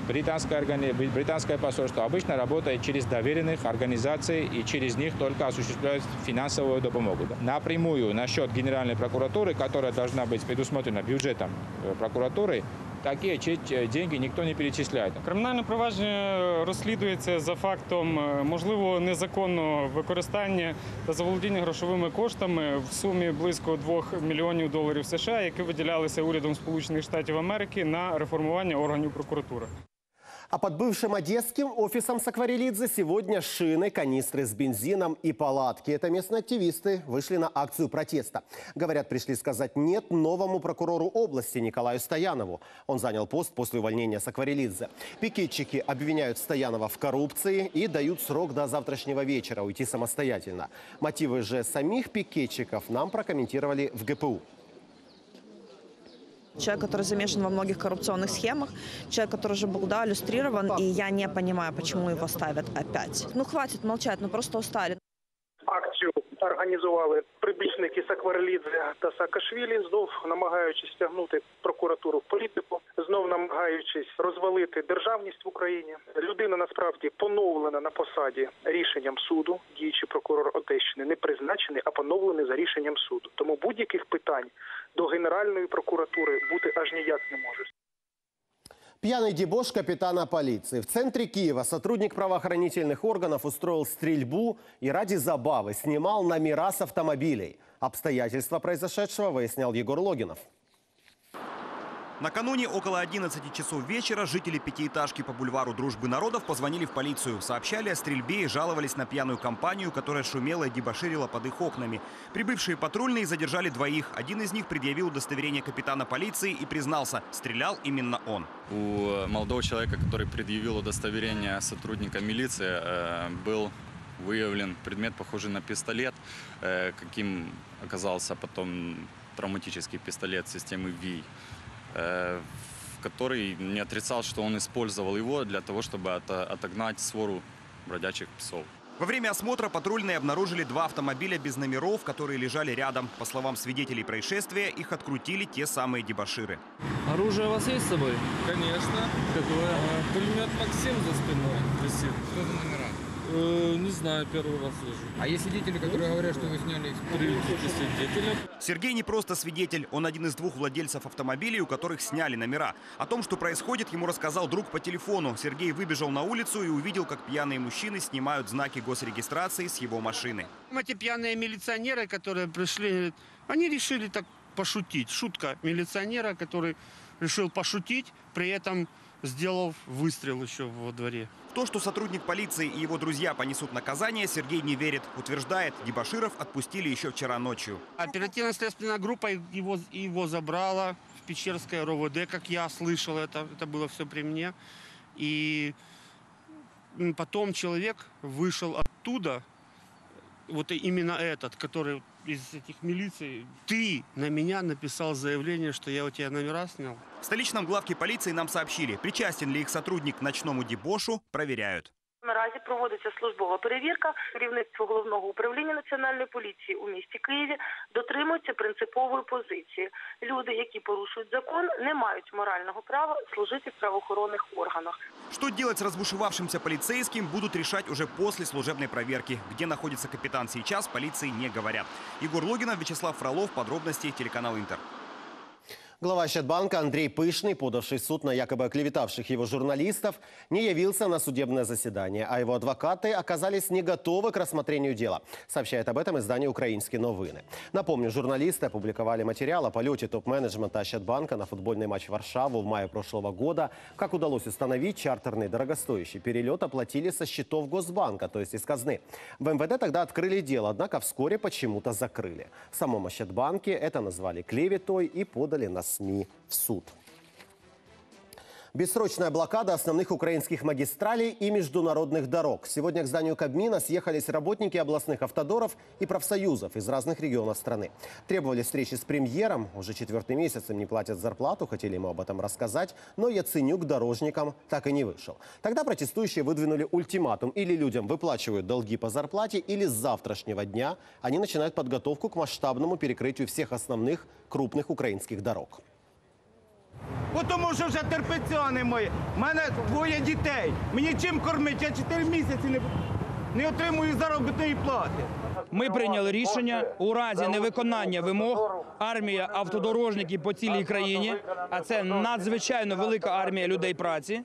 британское посольство обычно работает через доверенных организаций и через них только осуществляют финансовую допомогу. Напрямую на счет Генеральной прокуратуры, которая должна быть предусмотрена бюджетом прокуратуры, такие деньги никто не перечисляет. Кримінальне провадження розслідується за фактом можливого незаконного використання та заволодіння грошовими коштами в сумі близько 2 мільйонів доларів США, які виділялися урядом Сполучених Штатів Америки на реформування органів прокуратури. А под бывшим одесским офисом Сакварелидзе сегодня шины, канистры с бензином и палатки. Это местные активисты вышли на акцию протеста. Говорят, пришли сказать «нет» новому прокурору области Николаю Стоянову. Он занял пост после увольнения Сакварелидзе. Пикетчики обвиняют Стоянова в коррупции и дают срок до завтрашнего вечера уйти самостоятельно. Мотивы же самих пикетчиков нам прокомментировали в ГПУ. Человек, который замешан во многих коррупционных схемах, человек, который уже был, да, иллюстрирован, и я не понимаю, почему его ставят опять. Ну, хватит молчать, ну просто устали. Акцию організували прибічники Сакварелідзе та Саакашвілі, знов намагаючись стягнути прокуратуру в політику, знов намагаючись розвалити державність в Україні. Людина насправді поновлена на посаді рішенням суду. Діючий прокурор Одещини не призначений, а поновлений за рішенням суду. Тому будь-яких питань до Генеральної прокуратури бути аж ніяк не може. Пьяный дебош капитана полиции. В центре Киева сотрудник правоохранительных органов устроил стрельбу и ради забавы снимал номера с автомобилей. Обстоятельства произошедшего выяснял Егор Логинов. Накануне около 11 часов вечера жители пятиэтажки по бульвару Дружбы народов позвонили в полицию. Сообщали о стрельбе и жаловались на пьяную компанию, которая шумела и дебоширила под их окнами. Прибывшие патрульные задержали двоих. Один из них предъявил удостоверение капитана полиции и признался, стрелял именно он. У молодого человека, который предъявил удостоверение сотрудника милиции, был выявлен предмет, похожий на пистолет, каким оказался потом травматический пистолет системы ВИ, который не отрицал, что он использовал его для того, чтобы отогнать свору бродячих псов. Во время осмотра патрульные обнаружили 2 автомобиля без номеров, которые лежали рядом. По словам свидетелей происшествия, их открутили те самые дебоширы. Оружие у вас есть с собой? Конечно. Какое? Пулемет «Максим» за спиной висит. Что за номера? Не знаю, первый раз слышу. А есть свидетели, которые говорят, что вы сняли эксперимент? Сергей не просто свидетель, он один из двух владельцев автомобилей, у которых сняли номера. О том, что происходит, ему рассказал друг по телефону. Сергей выбежал на улицу и увидел, как пьяные мужчины снимают знаки госрегистрации с его машины. Эти пьяные милиционеры, которые пришли, они решили так пошутить. Шутка милиционера, который решил пошутить, при этом сделал выстрел еще во дворе. В то, что сотрудник полиции и его друзья понесут наказание, Сергей не верит. Утверждает, дебоширов отпустили еще вчера ночью. Оперативно-следственная группа его забрала в Печерское РОВД, как я слышал, это было все при мне. И потом человек вышел оттуда, вот именно этот, который из этих милиций. Ты на меня написал заявление, что я у тебя номера снял. В столичном главке полиции нам сообщили, причастен ли их сотрудник к ночному дебошу, проверяют. Наразі проводиться службова перевірка. Керівництво головного управління національної поліції у місті Києві дотримується принципової позиції. Люди, які порушують закон, не мають морального права служити в правоохоронних органах. Что делать с разбушевавшимся полицейским, будут решать уже после служебной проверки. Где находится капитан сейчас, полиции не говорят. Егор Логинов, Вячеслав Фролов. Подробности телеканал Интер. Глава Ощадбанка Андрей Пышный, подавший в суд на якобы оклеветавших его журналистов, не явился на судебное заседание, а его адвокаты оказались не готовы к рассмотрению дела. Сообщает об этом издание «Украинские новины». Напомню, журналисты опубликовали материал о полете топ-менеджмента Ощадбанка на футбольный матч в Варшаву в мае прошлого года. Как удалось установить, чартерный дорогостоящий перелет оплатили со счетов Госбанка, то есть из казны. В МВД тогда открыли дело, однако вскоре почему-то закрыли. В самом Ощадбанке это назвали клеветой и подали на СМИ в суд. Бессрочная блокада основных украинских магистралей и международных дорог. Сегодня к зданию Кабмина съехались работники областных автодоров и профсоюзов из разных регионов страны. Требовали встречи с премьером. Уже четвертый месяц им не платят зарплату, хотели ему об этом рассказать. Но Яценюк дорожникам так и не вышел. Тогда протестующие выдвинули ультиматум. Или людям выплачивают долги по зарплате, или с завтрашнего дня они начинают подготовку к масштабному перекрытию всех основных крупных украинских дорог. Тому що вже терпиться не моє. У мене двоє дітей. Мені чим кормити? Я 4 місяці не отримую заробітної плати. Ми прийняли рішення, у разі невиконання вимог армія автодорожників по цілій країні, а це надзвичайно велика армія людей праці,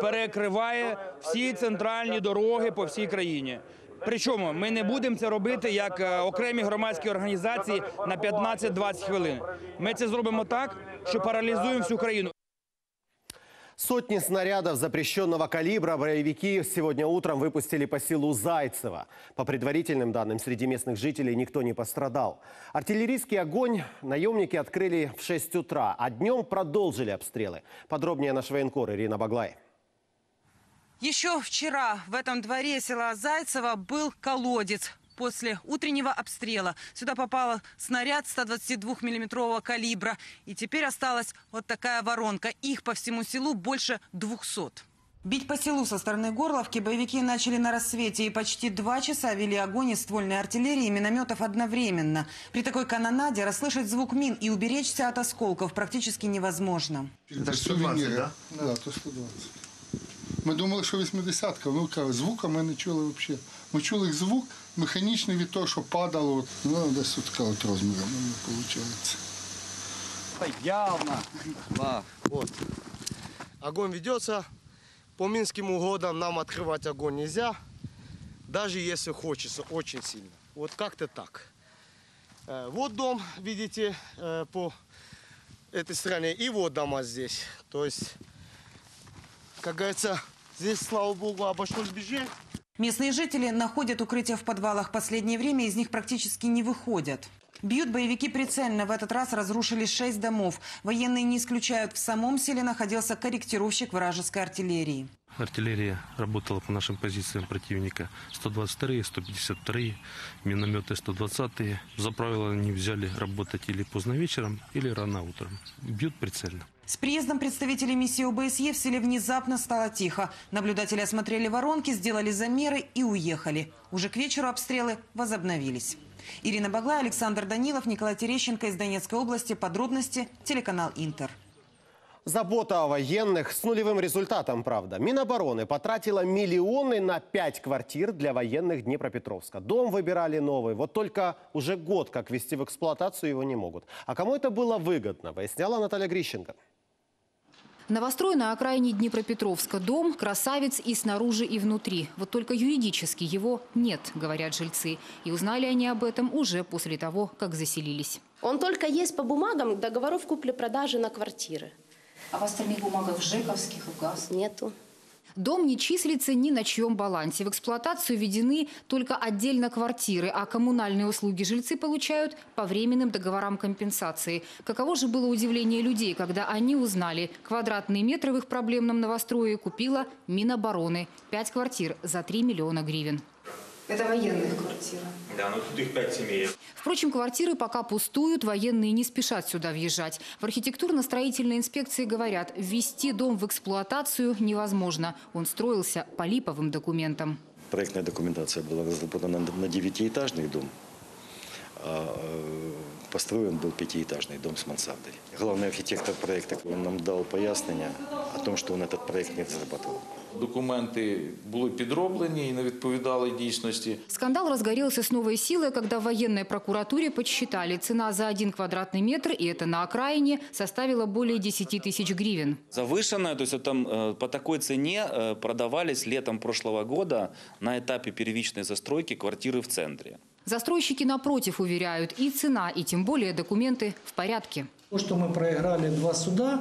перекриває всі центральні дороги по всій країні. Причому ми не будемо це робити як окремі громадські організації на 15-20 хвилин. Ми це зробимо так, що паралізуємо всю країну. Сотни снарядов запрещенного калибра боевики сегодня утром выпустили по селу Зайцево. По предварительным данным, среди местных жителей никто не пострадал. Артиллерийский огонь наемники открыли в 6 утра, а днем продолжили обстрелы. Подробнее наш военкор Ирина Баглай. Еще вчера в этом дворе села Зайцево был колодец. После утреннего обстрела сюда попал снаряд 122-миллиметрового калибра. И теперь осталась вот такая воронка. Их по всему селу больше 200. Бить по селу со стороны Горловки боевики начали на рассвете и почти 2 часа вели огонь из ствольной артиллерии и минометов одновременно. При такой канонаде расслышать звук мин и уберечься от осколков практически невозможно. Это 120, да? Да, это 120. Ми думали, що 80-ка, ну, звука ми не чули взагалі. Ми чули звук механічний від того, що падало. Ну, десь от розміром, виходить. Явно. Да. Вот. Огонь ведется. По Минским угодам нам открывать огонь нельзя, даже если хочется, очень сильно. Вот как-то так. Вот дом, видите, по этой стороне, и вот дома здесь. То есть... Как говорится, здесь, слава богу, обошлось бежать. Местные жители находят укрытия в подвалах. В последнее время из них практически не выходят. Бьют боевики прицельно. В этот раз разрушили 6 домов. Военные не исключают, в самом селе находился корректировщик вражеской артиллерии. Артиллерия работала по нашим позициям противника. 122-е, 152-е, минометы 120-е. За правило, они взяли работать или поздно вечером, или рано утром. Бьют прицельно. С приездом представителей миссии ОБСЕ в селе внезапно стало тихо. Наблюдатели осмотрели воронки, сделали замеры и уехали. Уже к вечеру обстрелы возобновились. Ирина Баглай, Александр Данилов, Николай Терещенко из Донецкой области. Подробности телеканал Интер. Забота о военных с нулевым результатом, правда. Минобороны потратила миллионы на 5 квартир для военных Днепропетровска. Дом выбирали новый, вот только уже год как ввести в эксплуатацию его не могут. А кому это было выгодно, поясняла Наталья Грищенко. Новострой на окраине Днепропетровска. Дом красавец и снаружи, и внутри. Вот только юридически его нет, говорят жильцы. И узнали они об этом уже после того, как заселились. Он только есть по бумагам договоров купли-продажи на квартиры. А в остальных бумагах жековских и ГАЗ? Нету. Дом не числится ни на чьем балансе. В эксплуатацию введены только отдельно квартиры, а коммунальные услуги жильцы получают по временным договорам компенсации. Каково же было удивление людей, когда они узнали, квадратный метр в их проблемном новострое купила Минобороны. 5 квартир за 3 миллиона гривен. Это военные квартиры. Да, но тут их 5 семей. Впрочем, квартиры пока пустуют, военные не спешат сюда въезжать. В архитектурно-строительной инспекции говорят, ввести дом в эксплуатацию невозможно. Он строился по липовым документам. Проектная документация была разработана на 9-этажный дом. Построен был 5-этажный дом с мансардой. Главный архитектор проекта нам дал пояснение о том, что он этот проект не разрабатывал. Документы были подроблены и не відповідали действительности. Скандал разгорелся с новой силой, когда в военной прокуратуре подсчитали, цена за 1 квадратный метр, и это на окраине, составила более 10 тысяч гривен. Завышенная, то есть там по такой цене продавались летом прошлого года на этапе первичной застройки квартиры в центре. Застройщики, напротив, уверяют, и цена, и тем более документы в порядке. То, что мы проиграли 2 суда,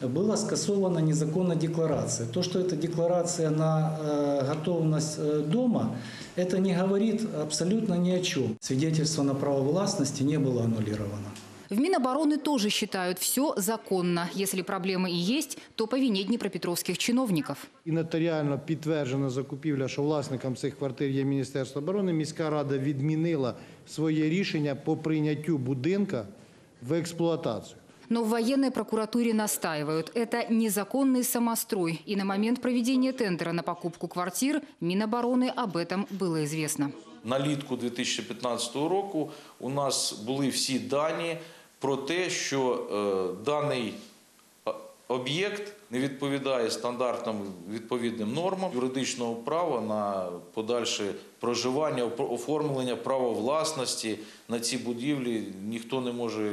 была скасована незаконная декларация. То, что это декларация на готовность дома, это не говорит абсолютно ни о чем. Свидетельство на право властности не было аннулировано. В Минобороны тоже считают, все законно. Если проблемы и есть, то по вине днепропетровских чиновников. И нотаріально підтверджена закупівля, що власником цих квартир є Міністерство оборони. Міська рада відмінила своє рішення по прийняттю будинка в эксплуатацию. Но в военной прокуратуре настаивают, это незаконный самострой. И на момент проведения тендера на покупку квартир Минобороны об этом было известно. На літку 2015 року у нас були всі дані про те, що даний об'єкт не відповідає стандартам, відповідним нормам юридичного права на подальше проживання, оформлення права власності на ці будівлі ніхто не може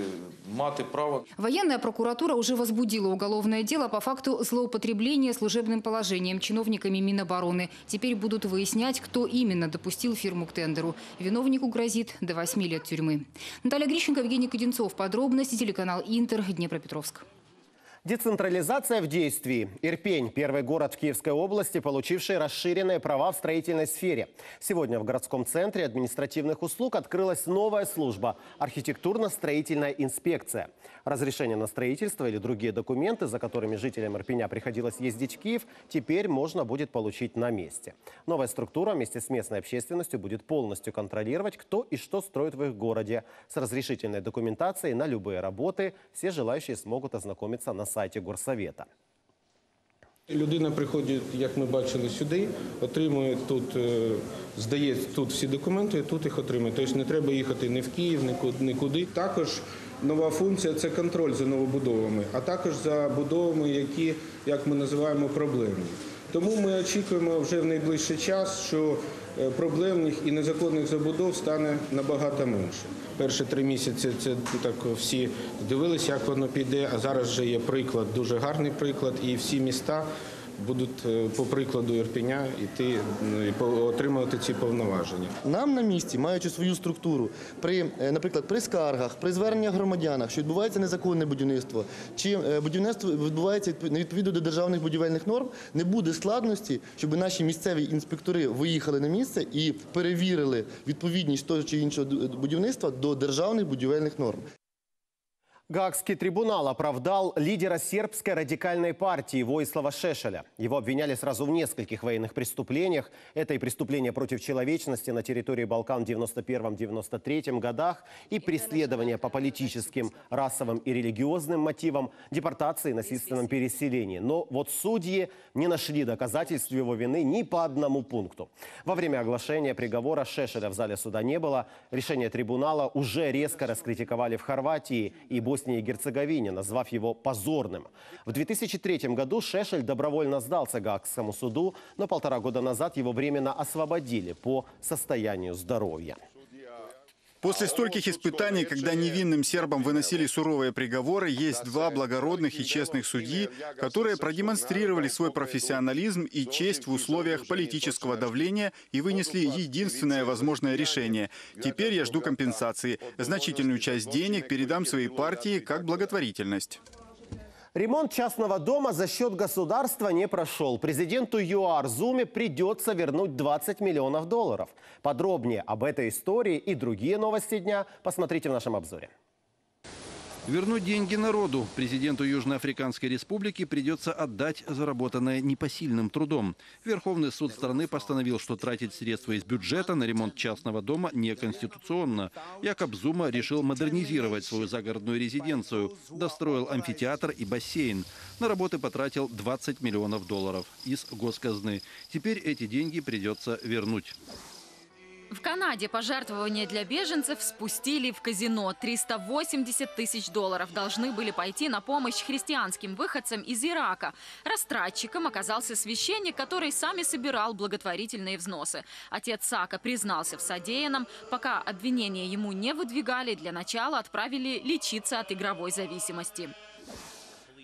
мати права. Воєнна прокуратура уже возбудила уголовное дело по факту злоупотребления служебным положением чиновниками Минобороны. Теперь будут выяснять, кто именно допустил фирму к тендеру. Виновнику грозит до 8 лет тюрьмы. Наталья Грищенко, Евгений Кудинцов. Подробности, телеканал Интер, Днепропетровск. Децентрализация в действии. Ирпень – первый город в Киевской области, получивший расширенные права в строительной сфере. Сегодня в городском центре административных услуг открылась новая служба – архитектурно-строительная инспекция. Разрешение на строительство или другие документы, за которыми жителям Ирпеня приходилось ездить в Киев, теперь можно будет получить на месте. Новая структура вместе с местной общественностью будет полностью контролировать, кто и что строит в их городе. С разрешительной документацией на любые работы все желающие смогут ознакомиться на сайті горсовета. Людина приходить, як ми бачили, сюди, отримує тут, здає тут всі документи, тут їх отримує. Тобто не треба їхати ні в Київ, нікуди. Також нова функція – це контроль за новобудовами, а також за будовами, які, як ми називаємо, проблемні. Тому ми очікуємо вже в найближчий час, що проблемних і незаконних забудов стане набагато менше. Перші 3 місяці це так всі дивилися, як воно піде, а зараз вже є приклад, дуже гарний приклад, і всі міста будуть по прикладу Ірпеня йти і отримувати ці повноваження. Нам на місці, маючи свою структуру, наприклад, при скаргах, при зверненнях громадянах, що відбувається незаконне будівництво, чи будівництво відбувається невідповідно до державних будівельних норм, не буде складності, щоб наші місцеві інспектори виїхали на місце і перевірили відповідність того чи іншого будівництва до державних будівельних норм. Гаагский трибунал оправдал лидера сербской радикальной партии Воислава Шешеля. Его обвиняли сразу в нескольких военных преступлениях. Это и преступления против человечности на территории Балкан в 1991-1993 годах, и преследование по политическим, расовым и религиозным мотивам, депортации и насильственном переселении. Но вот судьи не нашли доказательств его вины ни по одному пункту. Во время оглашения приговора Шешеля в зале суда не было. Решение трибунала уже резко раскритиковали в Хорватии и Боснии. Боснии и Герцеговине, назвав его позорным. В 2003 году Шешель добровольно сдался Гаагскому суду, но 1,5 года назад его временно освободили по состоянию здоровья. После стольких испытаний, когда невинным сербам выносили суровые приговоры, есть два благородных и честных судьи, которые продемонстрировали свой профессионализм и честь в условиях политического давления и вынесли единственное возможное решение. Теперь я жду компенсации. Значительную часть денег передам своей партии как благотворительность. Ремонт частного дома за счет государства не прошел. Президенту ЮАР Зуме придется вернуть $20 миллионов. Подробнее об этой истории и другие новости дня посмотрите в нашем обзоре. Вернуть деньги народу президенту Южноафриканской Республики придется отдать заработанное непосильным трудом. Верховный суд страны постановил, что тратить средства из бюджета на ремонт частного дома неконституционно. Якоб Зума решил модернизировать свою загородную резиденцию, достроил амфитеатр и бассейн. На работы потратил $20 миллионов из госказны. Теперь эти деньги придется вернуть. В Канаде пожертвования для беженцев спустили в казино. $380 тысяч должны были пойти на помощь христианским выходцам из Ирака. Растратчиком оказался священник, который сам и собирал благотворительные взносы. Отец Сака признался в содеянном. Пока обвинения ему не выдвигали, для начала отправили лечиться от игровой зависимости.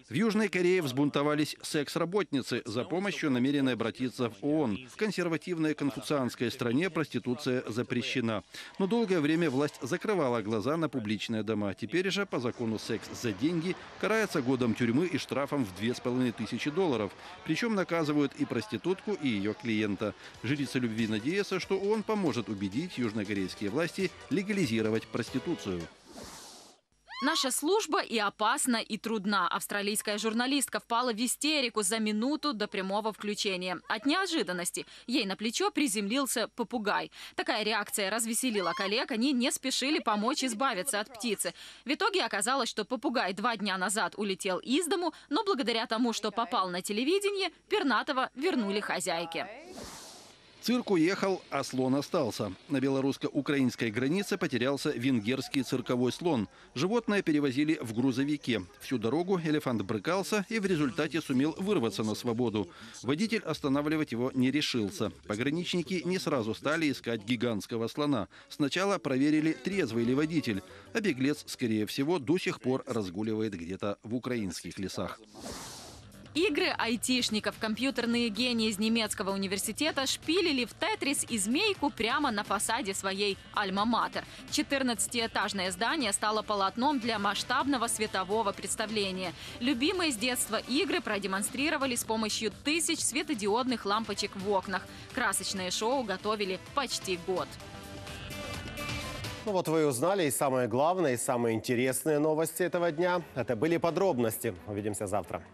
В Южной Корее взбунтовались секс-работницы. За помощью намерены обратиться в ООН. В консервативной конфуцианской стране проституция запрещена. Но долгое время власть закрывала глаза на публичные дома. Теперь же по закону секс за деньги карается годом тюрьмы и штрафом в $2500. Причем наказывают и проститутку, и ее клиента. Жрица любви надеется, что ООН поможет убедить южнокорейские власти легализировать проституцию. Наша служба и опасна, и трудна. Австралийская журналистка впала в истерику за минуту до прямого включения. От неожиданности ей на плечо приземлился попугай. Такая реакция развеселила коллег, они не спешили помочь избавиться от птицы. В итоге оказалось, что попугай 2 дня назад улетел из дому, но благодаря тому, что попал на телевидение, пернатого вернули хозяйке. Цирк уехал, а слон остался. На белорусско-украинской границе потерялся венгерский цирковой слон. Животное перевозили в грузовике. Всю дорогу элефант брыкался и в результате сумел вырваться на свободу. Водитель останавливать его не решился. Пограничники не сразу стали искать гигантского слона. Сначала проверили, трезвый ли водитель. А беглец, скорее всего, до сих пор разгуливает где-то в украинских лесах. Игры айтишников. Компьютерные гении из немецкого университета шпилили в тетрис и змейку прямо на фасаде своей альма-матер. 14-этажное здание стало полотном для масштабного светового представления. Любимые с детства игры продемонстрировали с помощью тысяч светодиодных лампочек в окнах. Красочное шоу готовили почти год. Ну вот вы и узнали и самое главное, и самые интересные новости этого дня. Это были подробности. Увидимся завтра.